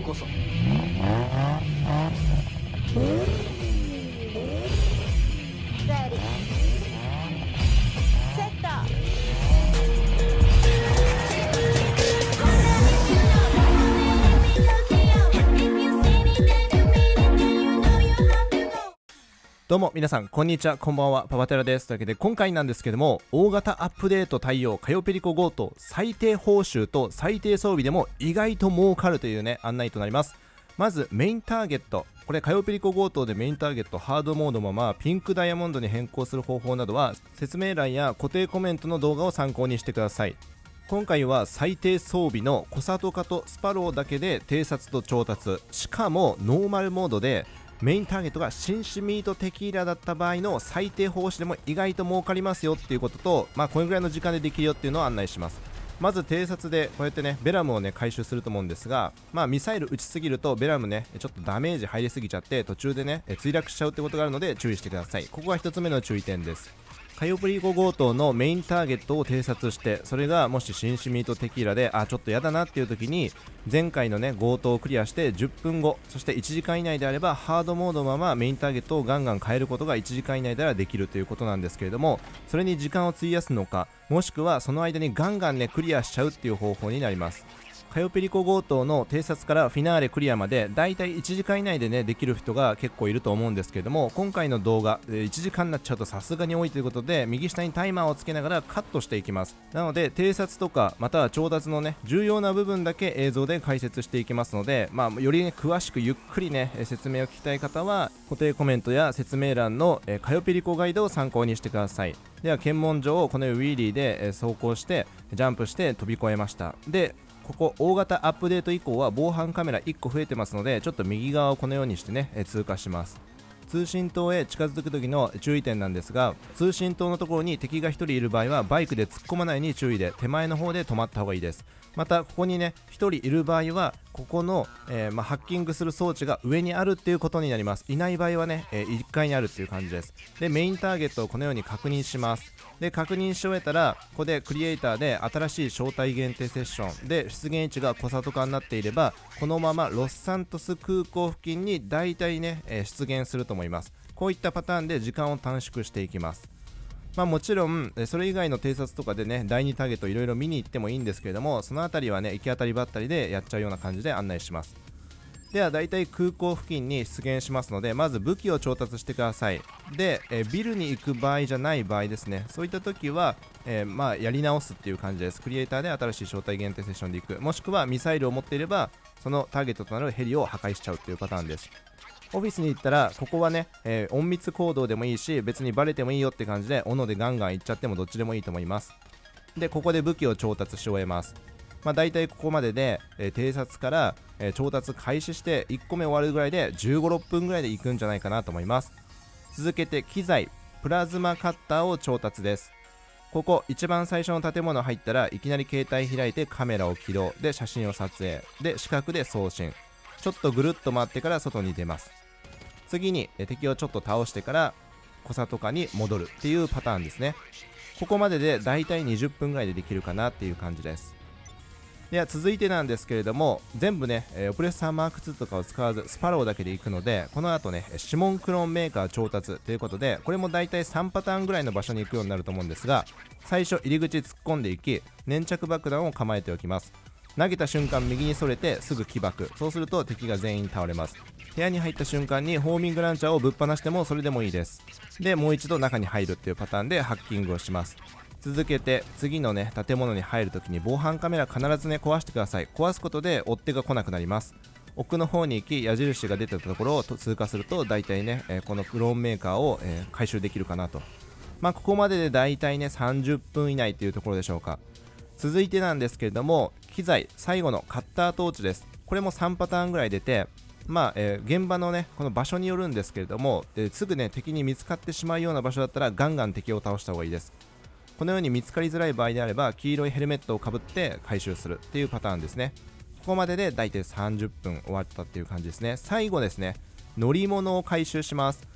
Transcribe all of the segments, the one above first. うこそ。どうも皆さん、こんにちは、こんばんは、パパテラです。というわけで、今回なんですけども、大型アップデート対応カヨペリコ強盗、最低報酬と最低装備でも意外と儲かるというね、案内となります。まずメインターゲット、これカヨペリコ強盗でメインターゲットハードモードもピンクダイヤモンドに変更する方法などは説明欄や固定コメントの動画を参考にしてください。今回は最低装備のコサトカとスパローだけで偵察と調達、しかもノーマルモードで、メインターゲットが紳士ミートテキーラだった場合の最低報酬でも意外と儲かりますよっていうことと、これぐらいの時間でできるよっていうのを案内します。まず偵察でこうやってね、ベラムをね回収すると思うんですが、ミサイル撃ちすぎるとベラムねちょっとダメージ入りすぎちゃって途中でね墜落しちゃうってことがあるので注意してください。ここが1つ目の注意点です。カヨペリコ強盗のメインターゲットを偵察して、それがもし紳士ミートテキーラでちょっとやだなっていう時に、前回のね強盗をクリアして10分後、そして1時間以内であればハードモードのままメインターゲットをガンガン変えることが1時間以内ではできるということなんですけれども、それに時間を費やすのか、もしくはその間にガンガンねクリアしちゃうっていう方法になります。カヨペリコ強盗の偵察からフィナーレクリアまでだいたい1時間以内でねできる人が結構いると思うんですけれども、今回の動画1時間になっちゃうとさすがに多いということで、右下にタイマーをつけながらカットしていきます。なので偵察とかまたは調達のね重要な部分だけ映像で解説していきますので、よりね詳しくゆっくりね説明を聞きたい方は固定コメントや説明欄のカヨペリコガイドを参考にしてください。では検問所をこのようにウィーリーで走行してジャンプして飛び越えました。でここ大型アップデート以降は防犯カメラ1個増えてますので、ちょっと右側をこのようにしてね通過します。通信塔へ近づく時の注意点なんですが、通信塔のところに敵が1人いる場合はバイクで突っ込まないに注意で、手前の方で止まった方がいいです。またここにね1人いる場合はここの、ハッキングする装置が上にあるっていうことになります。いない場合はね、1階にあるっていう感じです。でメインターゲットをこのように確認します。で確認し終えたら、ここでクリエイターで新しい招待限定セッションで出現位置がコサトカになっていれば、このままロスサントス空港付近に大体ね、出現すると思います。こういったパターンで時間を短縮していきます。もちろんそれ以外の偵察とかでね第2ターゲットいろいろ見に行ってもいいんですけれども、その辺りはね行き当たりばったりでやっちゃうような感じで案内します。では大体空港付近に出現しますので、まず武器を調達してください。でビルに行く場合じゃない場合ですね、そういった時は、やり直すっていう感じです。クリエイターで新しい招待限定セッションで行く、もしくはミサイルを持っていればそのターゲットとなるヘリを破壊しちゃうっていうパターンです。オフィスに行ったらここはね、隠密行動でもいいし別にバレてもいいよって感じで斧でガンガン行っちゃってもどっちでもいいと思います。でここで武器を調達し終えます。大体ここまでで、偵察から、調達開始して1個目終わるぐらいで15、16分ぐらいで行くんじゃないかなと思います。続けて機材、プラズマカッターを調達です。ここ一番最初の建物入ったらいきなり携帯開いてカメラを起動で写真を撮影で視覚で送信、ちょっとぐるっと回ってから外に出ます。次に敵をちょっと倒してからコサトカに戻るっていうパターンですね。ここまででだいたい20分ぐらいでできるかなっていう感じです。では続いてなんですけれども、全部ねオプレッサーマーク2とかを使わずスパローだけで行くので、この後ね指紋クローンメーカー調達ということで、これもだいたい3パターンぐらいの場所に行くようになると思うんですが、最初入り口突っ込んでいき粘着爆弾を構えておきます。投げた瞬間右にそれてすぐ起爆、そうすると敵が全員倒れます。部屋に入った瞬間にホーミングランチャーをぶっ放してもそれでもいいです。でもう一度中に入るっていうパターンでハッキングをします。続けて次のね建物に入るときに防犯カメラ必ずね壊してください。壊すことで追っ手が来なくなります。奥の方に行き矢印が出てたところを通過すると大体ね、このクローンメーカーを、回収できるかなと。ここまでで大体ね30分以内というところでしょうか。続いてなんですけれども、機材最後のカッタートーチです。これも3パターンぐらい出て、現場のねこの場所によるんですけれども、すぐね敵に見つかってしまうような場所だったらガンガン敵を倒した方がいいです。このように見つかりづらい場合であれば黄色いヘルメットをかぶって回収するっていうパターンですね。ここまでで大体30分終わったっていう感じですね。最後ですね、乗り物を回収します。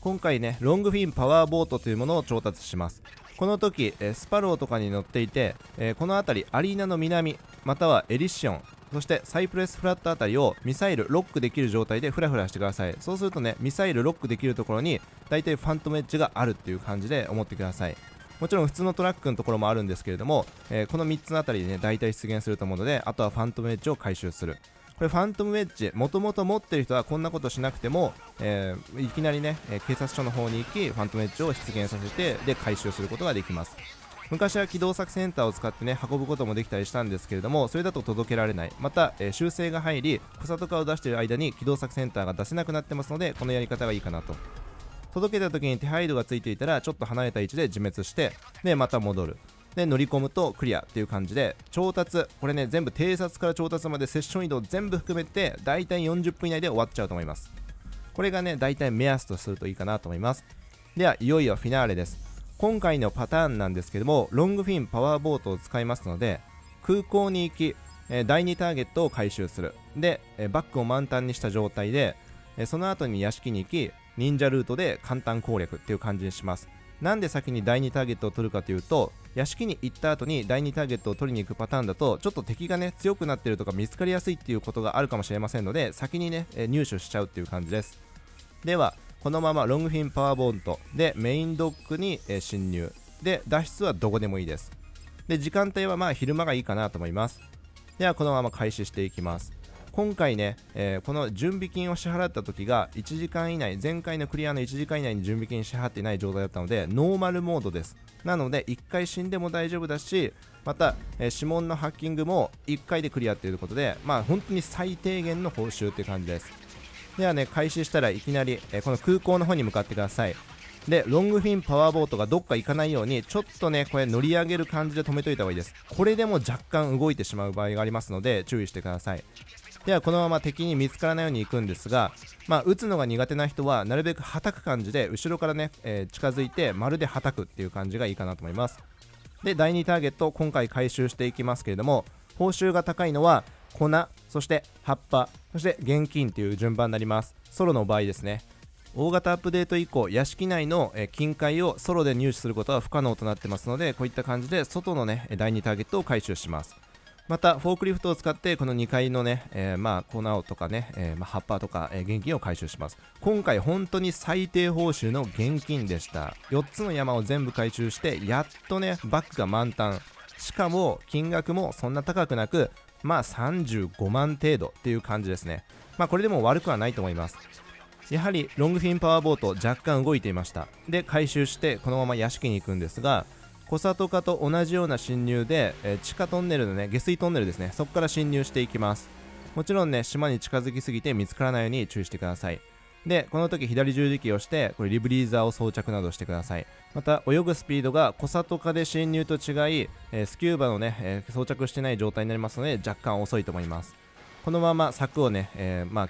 今回ねロングフィンパワーボートというものを調達します。この時スパローとかに乗っていて、この辺りアリーナの南またはエリシオン、そしてサイプレスフラットあたりをミサイルロックできる状態でフラフラしてください。そうするとね、ミサイルロックできるところに大体ファントムエッジがあるっていう感じで思ってください。もちろん普通のトラックのところもあるんですけれども、この3つのあたりでね大体出現すると思うので、あとはファントムエッジを回収する。これファントムウェッジもともと持ってる人はこんなことしなくても、いきなりね警察署の方に行きファントムウェッジを出現させてで回収することができます。昔は機動作センターを使ってね運ぶこともできたりしたんですけれども、それだと届けられない、また、修正が入り補佐とかを出している間に機動作センターが出せなくなってますので、このやり方がいいかなと。届けた時に手配度がついていたらちょっと離れた位置で自滅してでまた戻る。で乗り込むとクリアっていう感じで、調達これね全部偵察から調達までセッション移動全部含めてだいたい40分以内で終わっちゃうと思います。これがねだいたい目安とするといいかなと思います。ではいよいよフィナーレです。今回のパターンなんですけども、ロングフィンパワーボートを使いますので、空港に行き第2ターゲットを回収する。でバックを満タンにした状態でその後に屋敷に行き忍者ルートで簡単攻略っていう感じにします。なんで先に第2ターゲットを取るかというと、屋敷に行った後に第2ターゲットを取りに行くパターンだとちょっと敵がね強くなってるとか見つかりやすいっていうことがあるかもしれませんので、先にね入手しちゃうっていう感じです。ではこのままロングフィンパワーボートでメインドックに侵入で、脱出はどこでもいいです。で時間帯はまあ昼間がいいかなと思います。ではこのまま開始していきます。今回ね、この準備金を支払った時が1時間以内、前回のクリアの1時間以内に準備金支払っていない状態だったのでノーマルモードです。なので1回死んでも大丈夫だし、また、指紋のハッキングも1回でクリアということで、まあ本当に最低限の報酬って感じです。ではね、開始したらいきなり、この空港の方に向かってください。でロングフィンパワーボートがどっか行かないようにちょっとねこれ乗り上げる感じで止めといた方がいいです。これでも若干動いてしまう場合がありますので注意してください。ではこのまま敵に見つからないように行くんですが、まあ、撃つのが苦手な人はなるべくはたく感じで後ろからね、近づいてまるではたくっていう感じがいいかなと思います。で第2ターゲットを今回回収していきますけれども、報酬が高いのは粉、そして葉っぱ、そして現金という順番になります。ソロの場合ですね。大型アップデート以降屋敷内の金塊をソロで入手することは不可能となってますので、こういった感じで外のね第2ターゲットを回収します。またフォークリフトを使ってこの2階のね、粉とかね、葉っぱとか、現金を回収します。今回本当に最低報酬の現金でした。4つの山を全部回収してやっとねバッグが満タン、しかも金額もそんな高くなく、まあ35万程度っていう感じですね。まあこれでも悪くはないと思います。やはりロングフィンパワーボート若干動いていました。で回収してこのまま屋敷に行くんですが、小里家と同じような侵入で、地下トンネルのね下水トンネルですね、そこから侵入していきます。もちろんね島に近づきすぎて見つからないように注意してください。でこの時左十字キーをしてこれリブリーザーを装着などしてください。また泳ぐスピードが小里家で侵入と違い、スキューバのね、装着してない状態になりますので若干遅いと思います。このまま柵をね、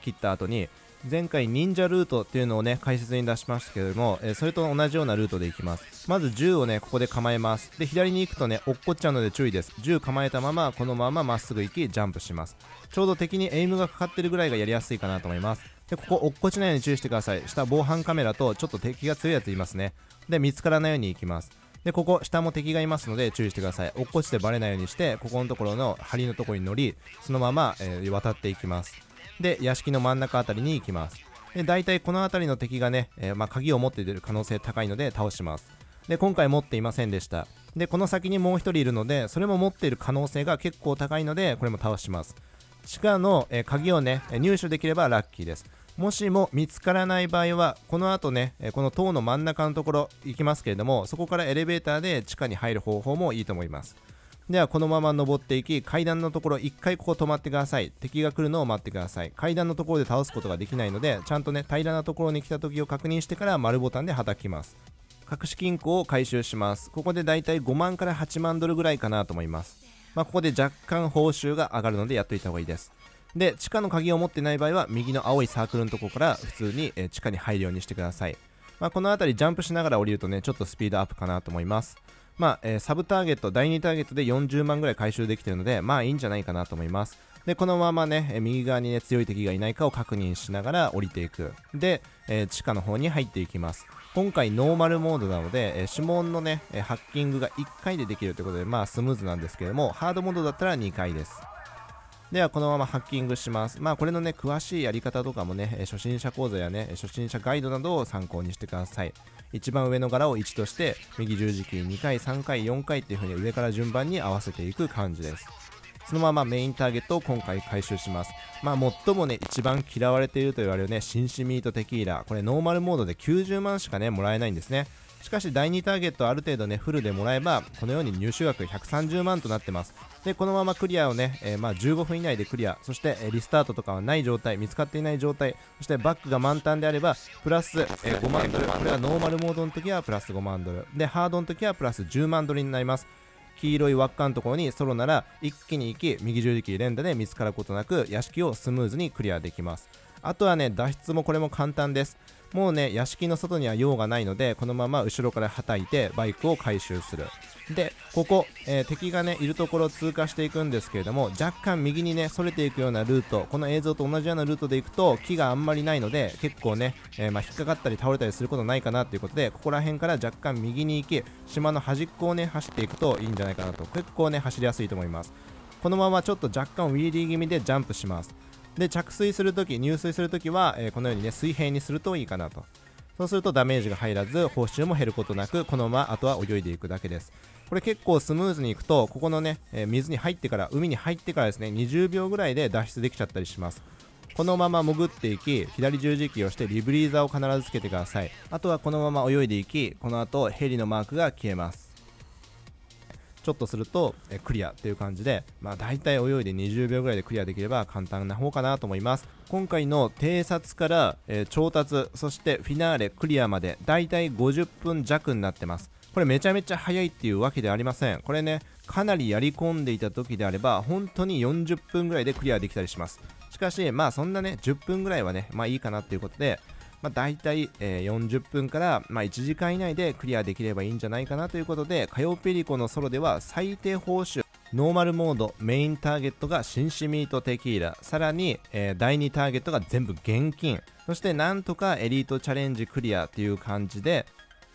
切った後に前回忍者ルートっていうのをね解説に出しましたけれども、それと同じようなルートでいきます。まず銃をねここで構えます。で左に行くとね落っこっちゃうので注意です。銃構えたままこのまままっすぐ行きジャンプします。ちょうど敵にエイムがかかってるぐらいがやりやすいかなと思います。でここ落っこちないように注意してください。下防犯カメラとちょっと敵が強いやついますね。で見つからないように行きます。でここ下も敵がいますので注意してください。落っこちてバレないようにしてここのところの梁のところに乗り、そのまま、渡っていきます。で屋敷の真ん中あたりに行きます。で大体この辺りの敵がね、鍵を持って出る可能性高いので倒します。で今回持っていませんでした。でこの先にもう一人いるのでそれも持っている可能性が結構高いのでこれも倒します。地下の、鍵をね入手できればラッキーです。もしも見つからない場合はこの後ねこの塔の真ん中のところ行きますけれども、そこからエレベーターで地下に入る方法もいいと思います。ではこのまま登っていき階段のところ1回ここ止まってください。敵が来るのを待ってください。階段のところで倒すことができないのでちゃんとね平らなところに来た時を確認してから丸ボタンで叩きます。隠し金庫を回収します。ここでだいたい5万から8万ドルぐらいかなと思います。まあここで若干報酬が上がるのでやっといた方がいいです。で地下の鍵を持ってない場合は右の青いサークルのところから普通に地下に入るようにしてください。まあこの辺りジャンプしながら降りるとねちょっとスピードアップかなと思います。まあサブターゲット第2ターゲットで40万ぐらい回収できてるのでまあいいんじゃないかなと思います。でこのままね右側にね強い敵がいないかを確認しながら降りていく。で、地下の方に入っていきます。今回ノーマルモードなので、指紋のねハッキングが1回でできるということでまあスムーズなんですけれども、ハードモードだったら2回です。ではこのままハッキングします。まあこれのね、詳しいやり方とかもね、初心者講座やね、初心者ガイドなどを参考にしてください。一番上の柄を1として、右十字キー2回、3回、4回っていう風に上から順番に合わせていく感じです。そのままメインターゲットを今回回収します。まあ最もね、一番嫌われていると言われるね、紳士ミートテキーラ。これノーマルモードで90万しかね、もらえないんですね。しかし第2ターゲットある程度ねフルでもらえばこのように入手額130万となってます。でこのままクリアをね、まあ15分以内でクリア、そしてリスタートとかはない状態、見つかっていない状態、そしてバックが満タンであればプラス、5万ドル、これはノーマルモードの時はプラス5万ドルで、ハードの時はプラス10万ドルになります。黄色い輪っかのところにソロなら一気に行き、右十字キー連打で見つかることなく屋敷をスムーズにクリアできます。あとはね、脱出もこれも簡単です。もうね、屋敷の外には用がないので、このまま後ろから叩いてバイクを回収する。で、ここ、敵がね、いるところを通過していくんですけれども、若干右にね、逸れていくようなルート、この映像と同じようなルートで行くと、木があんまりないので、結構ね、引っかかったり倒れたりすることないかなということで、ここら辺から若干右に行き、島の端っこをね、走っていくといいんじゃないかなと、結構ね、走りやすいと思います。このままちょっと若干ウィーリー気味でジャンプします。で着水するとき、入水するときは、このようにね水平にするといいかなと。そうするとダメージが入らず報酬も減ることなく、このままあとは泳いでいくだけです。これ結構スムーズにいくと、ここのね、水に入ってから、海に入ってからですね、20秒ぐらいで脱出できちゃったりします。このまま潜っていき、左十字キーをしてリブリーザーを必ずつけてください。あとはこのまま泳いでいき、この後ヘリのマークが消えます。ちょっとするとクリアっていう感じで、まあ大体泳いで20秒ぐらいでクリアできれば簡単な方かなと思います。今回の偵察から、調達、そしてフィナーレクリアまで大体50分弱になってます。これめちゃめちゃ早いっていうわけではありません。これね、かなりやり込んでいた時であれば本当に40分ぐらいでクリアできたりします。しかしまあそんなね、10分ぐらいはね、まあいいかなっていうことで、まあ大体40分からまあ1時間以内でクリアできればいいんじゃないかなということで、カヨペリコのソロでは最低報酬ノーマルモード、メインターゲットが紳士ミートテキーラ、さらに第2ターゲットが全部現金、そしてなんとかエリートチャレンジクリアという感じで、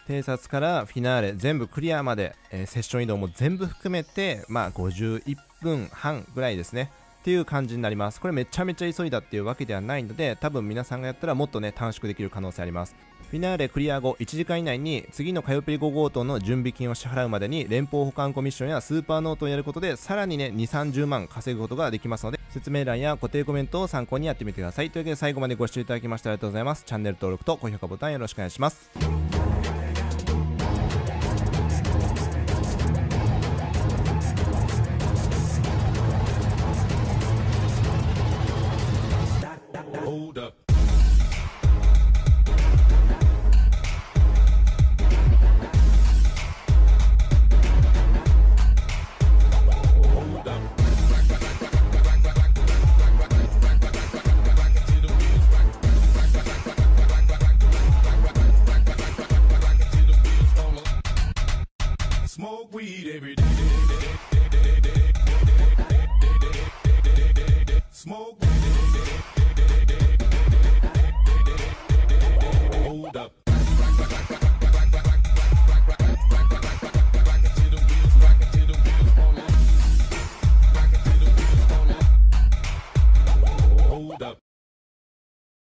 偵察からフィナーレ全部クリアまで、セッション移動も全部含めてまあ51分半ぐらいですねっていう感じになります。これめちゃめちゃ急いだっていうわけではないので、多分皆さんがやったらもっとね短縮できる可能性あります。フィナーレクリア後1時間以内に次のカヨペリ5強盗の準備金を支払うまでに連邦保管コミッションやスーパーノートをやることで、さらにね 2,30 万稼ぐことができますので、説明欄や固定コメントを参考にやってみてください。というわけで最後までご視聴いただきましてありがとうございます。チャンネル登録と高評価ボタンよろしくお願いします。